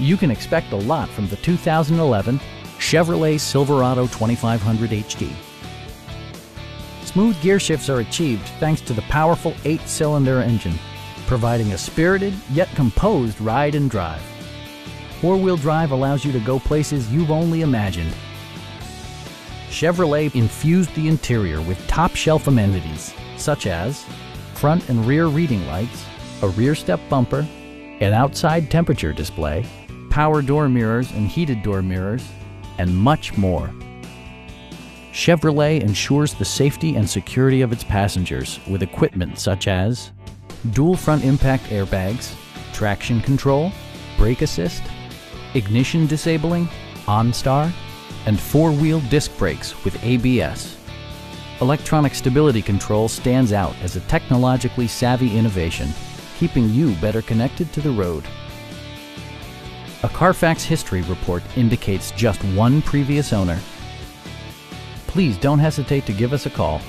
You can expect a lot from the 2011 Chevrolet Silverado 2500 HD. Smooth gear shifts are achieved thanks to the powerful 8-cylinder engine, providing a spirited yet composed ride and drive. Four-wheel drive allows you to go places you've only imagined. Chevrolet infused the interior with top-shelf amenities such as front and rear reading lights, a rear step bumper, an outside temperature display, power door mirrors and heated door mirrors, and much more. Chevrolet ensures the safety and security of its passengers with equipment such as dual front impact airbags, traction control, brake assist, ignition disabling, OnStar, and four-wheel disc brakes with ABS. Electronic stability control stands out as a technologically savvy innovation, keeping you better connected to the road. A Carfax history report indicates just one previous owner. Please don't hesitate to give us a call.